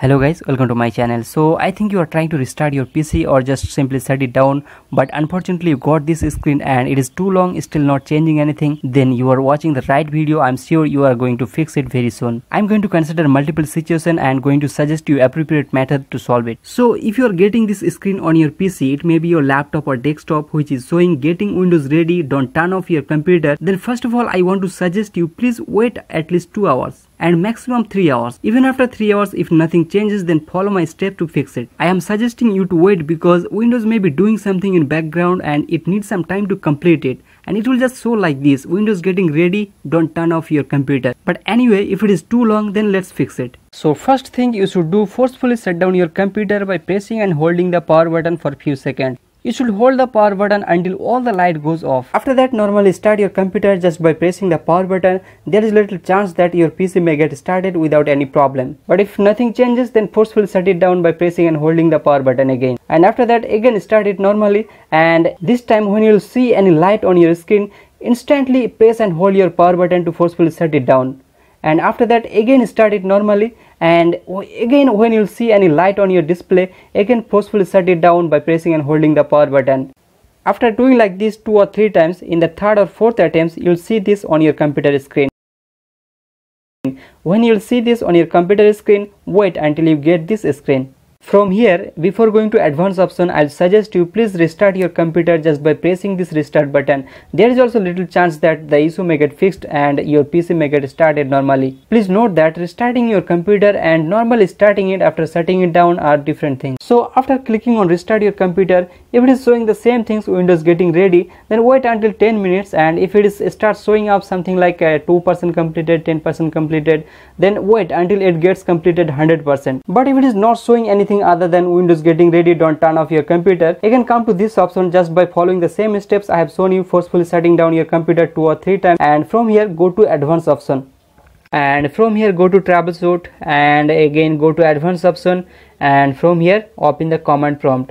Hello guys, welcome to my channel. So I think you are trying to restart your PC or just simply shut it down, but unfortunately you got this screen and it is too long, still not changing anything. Then you are watching the right video. I'm sure you are going to fix it very soon. I'm going to consider multiple situations and going to suggest you appropriate method to solve it. So if you are getting this screen on your PC, it may be your laptop or desktop which is showing getting Windows ready, don't turn off your computer, then first of all I want to suggest you please wait at least 2 hours. And maximum 3 hours. Even after 3 hours if nothing changes, then follow my step to fix it. I am suggesting you to wait because Windows may be doing something in background and it needs some time to complete it. And it will just show like this, Windows getting ready, don't turn off your computer. But anyway, if it is too long then let's fix it. So first thing you should do, forcefully shut down your computer by pressing and holding the power button for few seconds. You should hold the power button until all the light goes off. After that, normally start your computer just by pressing the power button. There is little chance that your PC may get started without any problem. But if nothing changes, then forcefully shut it down by pressing and holding the power button again. And after that, again start it normally. And this time when you will see any light on your screen, instantly press and hold your power button to forcefully shut it down. And after that, again start it normally. And again when you'll see any light on your display, again forcefully shut it down by pressing and holding the power button. After doing like this 2 or 3 times, in the third or fourth attempts you'll see this on your computer screen. When you'll see this on your computer screen, wait until you get this screen. From here, before going to advanced option, I'll suggest you please restart your computer just by pressing this restart button. There is also little chance that the issue may get fixed and your PC may get started normally. Please note that restarting your computer and normally starting it after shutting it down are different things. So after clicking on restart your computer, if it is showing the same things, Windows getting ready, then wait until 10 minutes. And if it is starts showing up something like 2% completed, 10% completed, then wait until it gets completed 100%. But if it is not showing anything other than Windows getting ready, don't turn off your computer, again come to this option just by following the same steps I have shown you, forcefully shutting down your computer 2 or 3 times. And from here go to advanced option, and from here go to troubleshoot, and again go to advanced option, and from here open the command prompt.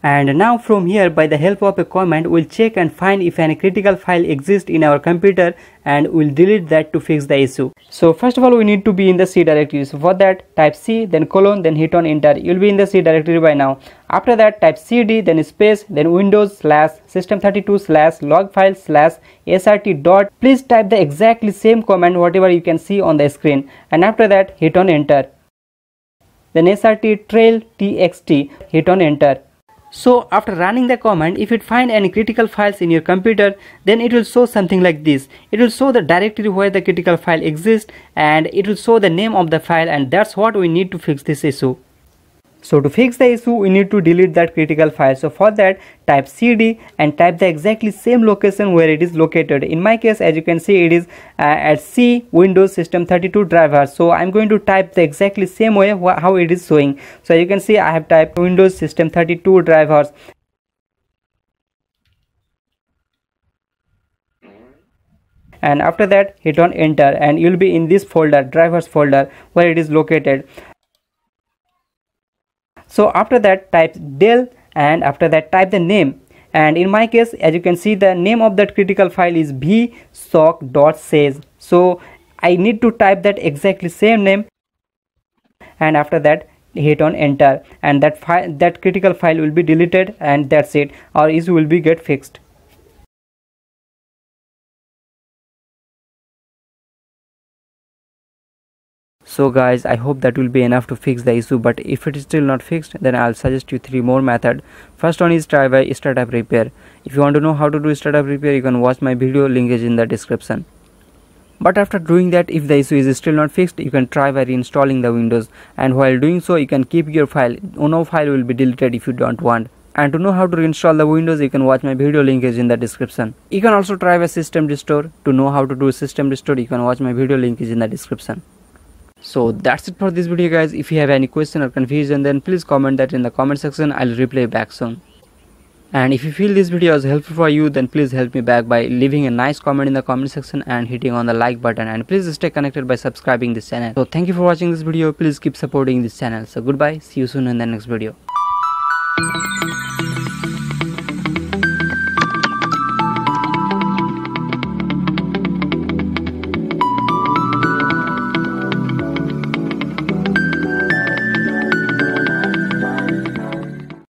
And now from here, by the help of a command, we'll check and find if any critical file exists in our computer, and we'll delete that to fix the issue. So first of all we need to be in the C directory. So for that type C, then colon, then hit on enter. You'll be in the C directory by now. After that type cd, then space, then windows/system32/logfile/srt . Please type the exactly same command whatever you can see on the screen, and after that hit on enter. Then srt trail txt, hit on enter. So after running the command, if it finds any critical files in your computer, then it will show something like this. It will show the directory where the critical file exists, and it will show the name of the file, and that's what we need to fix this issue. So to fix the issue, we need to delete that critical file. So for that, type cd and type the exactly same location where it is located. In my case, as you can see, it is at C Windows System32 driver. So I'm going to type the exactly same way how it is showing. So you can see I have typed Windows System32 drivers. And after that, hit on enter, and you'll be in this folder, drivers folder, where it is located. So after that type del, and after that type the name, and in my case as you can see the name of that critical file is vsock.sys. So I need to type that exactly same name, and after that hit on enter, and that critical file will be deleted, and that's it. Our issue will be get fixed. So guys, I hope that will be enough to fix the issue, but if it is still not fixed, then I'll suggest you 3 more methods. First one is try by startup repair. If you want to know how to do startup repair, you can watch my video, link is in the description. But after doing that, if the issue is still not fixed, you can try by reinstalling the Windows, and while doing so you can keep your file, no file will be deleted if you don't want. And to know how to reinstall the Windows, you can watch my video, link is in the description. You can also try by system restore. To know how to do system restore, you can watch my video, link is in the description. So that's it for this video guys. If you have any question or confusion, then please comment that in the comment section. I'll replay back soon. And if you feel this video is helpful for you, then please help me back by leaving a nice comment in the comment section and hitting on the like button, and please stay connected by subscribing this channel. So thank you for watching this video. Please keep supporting this channel. So goodbye, see you soon in the next video.